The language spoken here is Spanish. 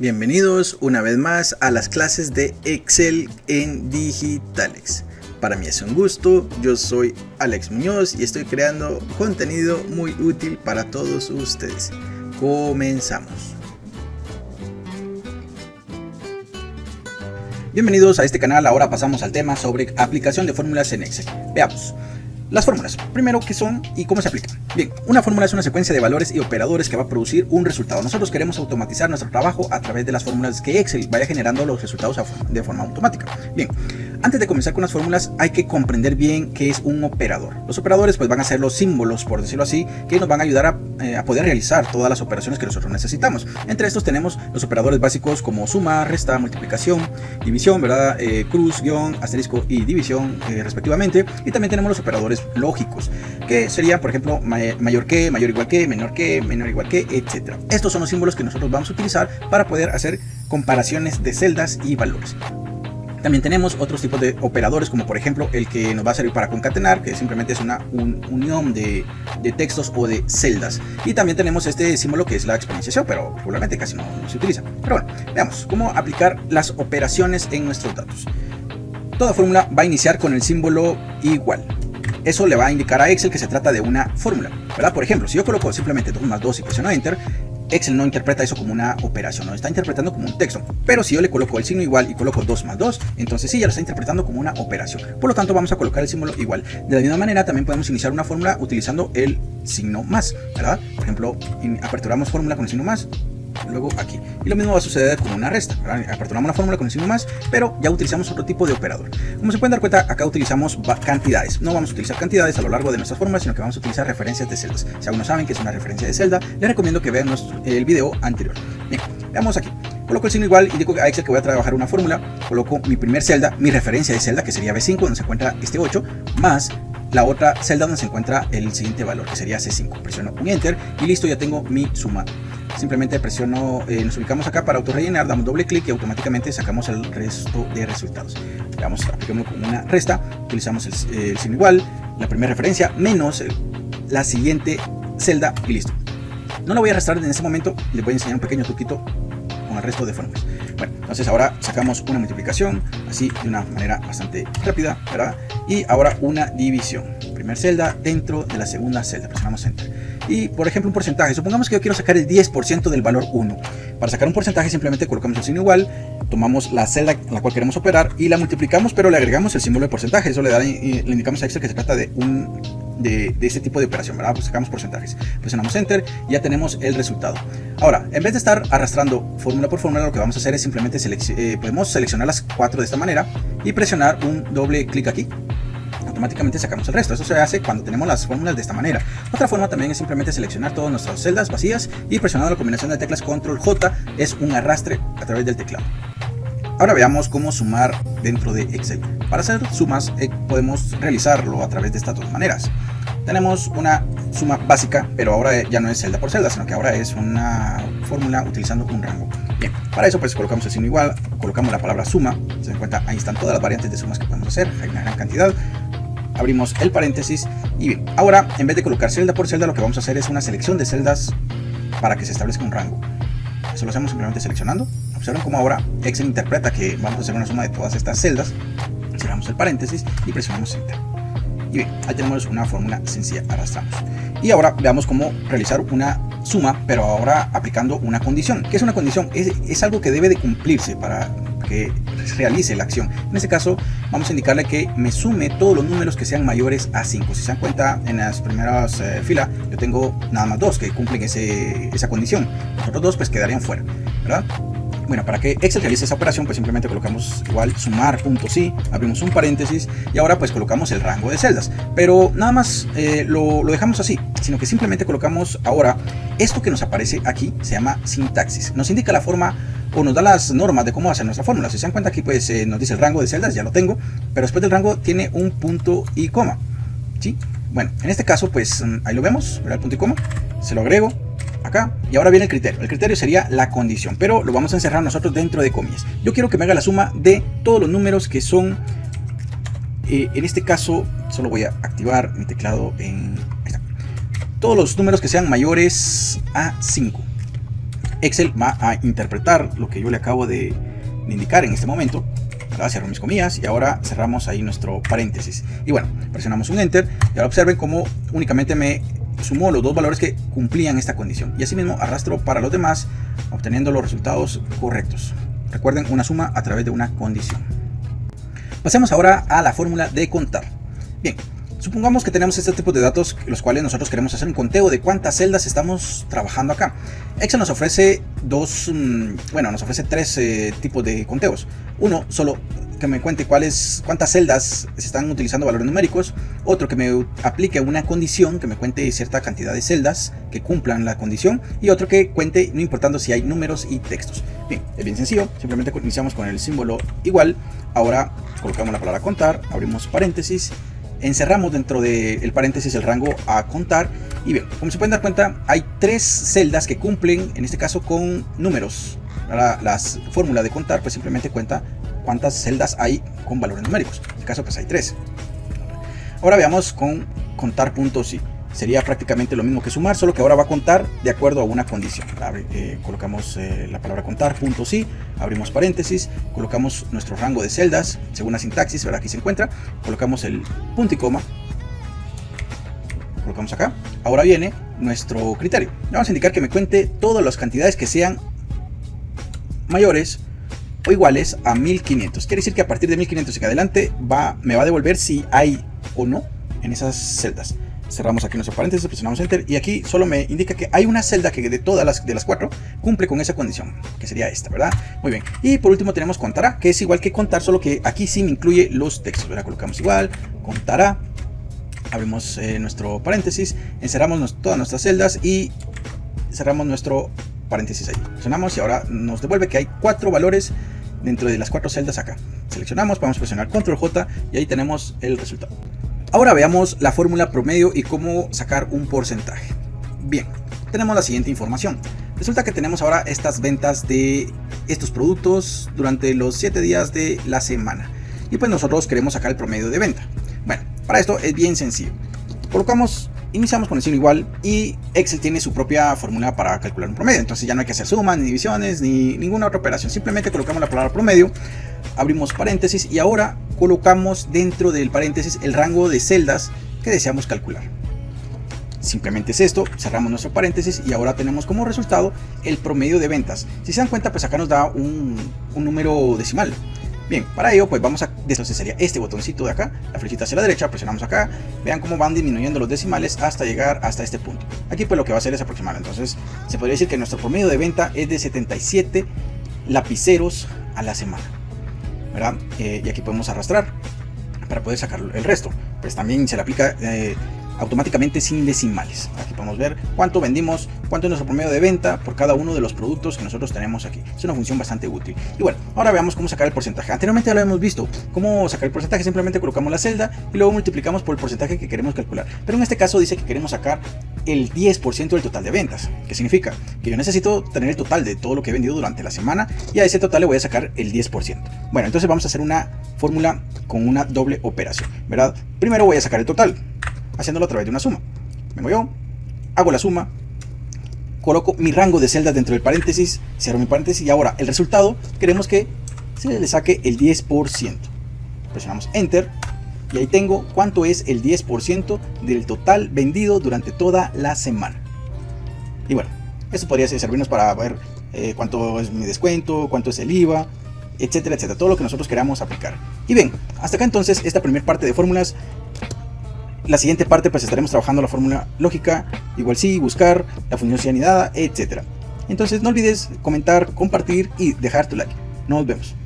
Bienvenidos una vez más a las clases de Excel en Digitalex. Para mí es un gusto, yo soy Alex Muñoz y estoy creando contenido muy útil para todos ustedes. Comenzamos. Bienvenidos a este canal, ahora pasamos al tema sobre aplicación de fórmulas en Excel. Veamos. Las fórmulas, primero, ¿qué son y cómo se aplican? Bien, una fórmula es una secuencia de valores y operadores que va a producir un resultado. Nosotros queremos automatizar nuestro trabajo a través de las fórmulas, que Excel vaya generando los resultados de forma automática. Bien, antes de comenzar con las fórmulas hay que comprender bien qué es un operador. Los operadores pues van a ser los símbolos, por decirlo así, que nos van a ayudar a poder realizar todas las operaciones que nosotros necesitamos. Entre estos tenemos los operadores básicos como suma, resta, multiplicación, división, ¿verdad? Cruz, guión, asterisco y división respectivamente. Y también tenemos los operadores lógicos, que sería por ejemplo mayor que, mayor igual que, menor que, menor igual que, etcétera. Estos son los símbolos que nosotros vamos a utilizar para poder hacer comparaciones de celdas y valores. También tenemos otros tipos de operadores, como por ejemplo el que nos va a servir para concatenar, que simplemente es una unión de textos o de celdas. Y también tenemos este símbolo que es la exponenciación, pero regularmente casi no se utiliza. Pero bueno, veamos cómo aplicar las operaciones en nuestros datos. Toda fórmula va a iniciar con el símbolo igual. Eso le va a indicar a Excel que se trata de una fórmula, ¿verdad? Por ejemplo, si yo coloco simplemente 2 más 2 y presiono Enter, Excel no interpreta eso como una operación, no está interpretando como un texto. Pero si yo le coloco el signo igual y coloco 2 más 2, entonces sí, ya lo está interpretando como una operación. Por lo tanto, vamos a colocar el símbolo igual. De la misma manera, también podemos iniciar una fórmula utilizando el signo más, ¿verdad? Por ejemplo, aperturamos fórmula con el signo más, luego aquí. Y lo mismo va a suceder con una resta, ¿verdad? Aperturamos la fórmula con el signo más, pero ya utilizamos otro tipo de operador. Como se pueden dar cuenta, acá utilizamos cantidades. No vamos a utilizar cantidades a lo largo de nuestras fórmulas, sino que vamos a utilizar referencias de celdas. Si aún no saben qué es una referencia de celda, les recomiendo que vean el video anterior. Bien, veamos aquí. Coloco el signo igual y digo a Excel que voy a trabajar una fórmula. Coloco mi primer celda, mi referencia de celda, que sería B5, donde se encuentra este 8, más la otra celda donde se encuentra el siguiente valor, que sería C5. Presiono un Enter y listo, ya tengo mi suma. Simplemente presiono, nos ubicamos acá para autorrellenar, damos doble clic y automáticamente sacamos el resto de resultados. Veamos, aplicamos con una resta, utilizamos el signo igual, la primera referencia, menos la siguiente celda y listo. No la voy a restar en este momento, les voy a enseñar un pequeño truquito con el resto de fórmulas. Bueno, entonces ahora sacamos una multiplicación, así de una manera bastante rápida, ¿verdad? Y ahora una división. Primer celda dentro de la segunda celda, presionamos Enter. Y por ejemplo un porcentaje, supongamos que yo quiero sacar el 10% del valor 1. Para sacar un porcentaje simplemente colocamos el signo igual, tomamos la celda en la cual queremos operar y la multiplicamos, pero le agregamos el símbolo de porcentaje. Eso le indicamos a Excel que se trata de este tipo de operación, ¿verdad? Pues sacamos porcentajes, presionamos Enter y ya tenemos el resultado. Ahora, en vez de estar arrastrando fórmula por fórmula, lo que vamos a hacer es simplemente podemos seleccionar las 4 de esta manera y presionar un doble clic aquí. Automáticamente sacamos el resto. Eso se hace cuando tenemos las fórmulas de esta manera. Otra forma también es simplemente seleccionar todas nuestras celdas vacías y presionando la combinación de teclas Control J es un arrastre a través del teclado. Ahora veamos cómo sumar dentro de Excel. Para hacer sumas podemos realizarlo a través de estas dos maneras. Tenemos una suma básica, pero ahora ya no es celda por celda, sino que ahora es una fórmula utilizando un rango. Bien, para eso pues colocamos el signo igual, colocamos la palabra suma, se dan cuenta, ahí están todas las variantes de sumas que podemos hacer, hay una gran cantidad. Abrimos el paréntesis y bien, ahora en vez de colocar celda por celda, lo que vamos a hacer es una selección de celdas para que se establezca un rango. Eso lo hacemos simplemente seleccionando. Observen cómo ahora Excel interpreta que vamos a hacer una suma de todas estas celdas. Cerramos el paréntesis y presionamos Enter. Y bien, ahí tenemos una fórmula sencilla, arrastramos. Y ahora veamos cómo realizar una suma, pero ahora aplicando una condición. ¿Qué es una condición? Es algo que debe de cumplirse para que realice la acción. En este caso vamos a indicarle que me sume todos los números que sean mayores a 5. Si se dan cuenta, en las primeras filas yo tengo nada más 2 que cumplen esa condición. Los otros 2 pues quedarían fuera, ¿verdad? Bueno, para que Excel realice esa operación pues simplemente colocamos igual sumar.si, abrimos un paréntesis y ahora pues colocamos el rango de celdas. Pero nada más lo dejamos así, sino que simplemente colocamos ahora esto que nos aparece aquí, se llama sintaxis. Nos indica la forma o nos da las normas de cómo hacer nuestra fórmula. Si se dan cuenta aquí pues nos dice el rango de celdas, ya lo tengo, pero después del rango tiene un punto y coma, ¿sí? Bueno, en este caso pues ahí lo vemos, ¿verdad? El punto y coma, se lo agrego acá y ahora viene el criterio. El criterio sería la condición, pero lo vamos a encerrar nosotros dentro de comillas. Yo quiero que me haga la suma de todos los números que son, en este caso solo voy a activar mi teclado en... Ahí está. Todos los números que sean mayores a 5. Excel va a interpretar lo que yo le acabo de indicar en este momento. Cierro mis comillas y ahora cerramos ahí nuestro paréntesis. Y bueno, presionamos un Enter y ahora observen cómo únicamente me sumó los dos valores que cumplían esta condición. Y asimismo arrastro para los demás obteniendo los resultados correctos. Recuerden, una suma a través de una condición. Pasemos ahora a la fórmula de contar. Bien, supongamos que tenemos este tipo de datos los cuales nosotros queremos hacer un conteo de cuántas celdas estamos trabajando acá. Excel nos ofrece tres tipos de conteos. Uno, solo que me cuente cuántas celdas se están utilizando valores numéricos. Otro, que me aplique una condición, que me cuente cierta cantidad de celdas que cumplan la condición. Y otro que cuente, no importando si hay números y textos. Bien, es bien sencillo, simplemente iniciamos con el símbolo igual. Ahora colocamos la palabra contar, abrimos paréntesis, encerramos dentro del paréntesis el rango a contar. Y bien, como se pueden dar cuenta, hay tres celdas que cumplen, en este caso con números. La fórmula de contar pues simplemente cuenta cuántas celdas hay con valores numéricos. En este caso pues hay tres. Ahora veamos con contar puntos y sería prácticamente lo mismo que sumar, solo que ahora va a contar de acuerdo a una condición. Colocamos la palabra contar, punto sí, abrimos paréntesis, colocamos nuestro rango de celdas, según la sintaxis, ¿verdad? Aquí se encuentra, colocamos el punto y coma, colocamos acá. Ahora viene nuestro criterio. Vamos a indicar que me cuente todas las cantidades que sean mayores o iguales a 1500. Quiere decir que a partir de 1500 en adelante me va a devolver si hay o no en esas celdas. Cerramos aquí nuestro paréntesis, presionamos Enter y aquí solo me indica que hay una celda que de todas las cuatro cumple con esa condición, que sería esta, ¿verdad? Muy bien. Y por último tenemos contará, que es igual que contar, solo que aquí sí me incluye los textos, ¿verdad? Colocamos igual, contará, abrimos nuestro paréntesis, encerramos todas nuestras celdas y cerramos nuestro paréntesis ahí. Presionamos y ahora nos devuelve que hay cuatro valores dentro de las cuatro celdas acá. Seleccionamos, vamos a presionar Control J y ahí tenemos el resultado. Ahora veamos la fórmula promedio y cómo sacar un porcentaje. Bien, tenemos la siguiente información. Resulta que tenemos ahora estas ventas de estos productos durante los 7 días de la semana. Y pues nosotros queremos sacar el promedio de venta. Bueno, para esto es bien sencillo. Iniciamos con el signo igual y Excel tiene su propia fórmula para calcular un promedio. Entonces ya no hay que hacer sumas, ni divisiones, ni ninguna otra operación. Simplemente colocamos la palabra promedio, abrimos paréntesis y ahora colocamos dentro del paréntesis el rango de celdas que deseamos calcular. Simplemente es esto, cerramos nuestro paréntesis y ahora tenemos como resultado el promedio de ventas. Si se dan cuenta, pues acá nos da un número decimal. Bien, para ello pues vamos a, entonces sería este botoncito de acá, la flechita hacia la derecha, presionamos acá, vean cómo van disminuyendo los decimales hasta llegar hasta este punto. Aquí pues lo que va a hacer es aproximar, entonces se podría decir que nuestro promedio de venta es de 77 lapiceros a la semana, ¿verdad? Y aquí podemos arrastrar para poder sacar el resto, pues también se le aplica automáticamente sin decimales. Aquí podemos ver cuánto vendimos, cuánto es nuestro promedio de venta por cada uno de los productos que nosotros tenemos aquí. Es una función bastante útil. Y bueno, ahora veamos cómo sacar el porcentaje. Anteriormente ya lo hemos visto, cómo sacar el porcentaje. Simplemente colocamos la celda y luego multiplicamos por el porcentaje que queremos calcular. Pero en este caso dice que queremos sacar el 10% del total de ventas. ¿Qué significa? Que yo necesito tener el total de todo lo que he vendido durante la semana y a ese total le voy a sacar el 10%. Bueno, entonces vamos a hacer una fórmula con una doble operación, ¿verdad? Primero voy a sacar el total, haciéndolo a través de una suma. Vengo yo, hago la suma, coloco mi rango de celdas dentro del paréntesis, cierro mi paréntesis y ahora el resultado queremos que se le saque el 10%. Presionamos Enter y ahí tengo cuánto es el 10% del total vendido durante toda la semana. Y bueno, esto podría servirnos para ver cuánto es mi descuento, cuánto es el IVA, etcétera, etcétera, todo lo que nosotros queramos aplicar. Y bien, hasta acá entonces esta primera parte de fórmulas. La siguiente parte pues estaremos trabajando la fórmula lógica, igual sí, buscar, la función sin nada, etc. Entonces no olvides comentar, compartir y dejar tu like. Nos vemos.